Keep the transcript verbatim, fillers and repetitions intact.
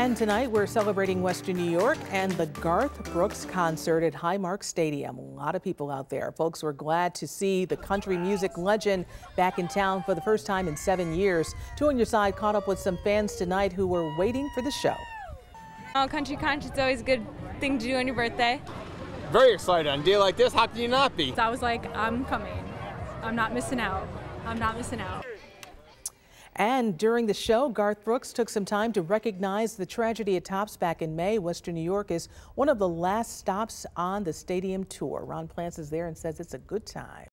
And tonight we're celebrating Western New York and the Garth Brooks concert at Highmark Stadium. A lot of people out there. Folks were glad to see the country music legend back in town for the first time in seven years. Two on Your Side caught up with some fans tonight who were waiting for the show. Oh, country concert's always a good thing to do on your birthday. Very excited on a day like this. How can you not be? I was like, I'm coming. I'm not missing out. I'm not missing out. And during the show, Garth Brooks took some time to recognize the tragedy at Tops back in May. Western New York is one of the last stops on the stadium tour. Ron Plants is there and says it's a good time.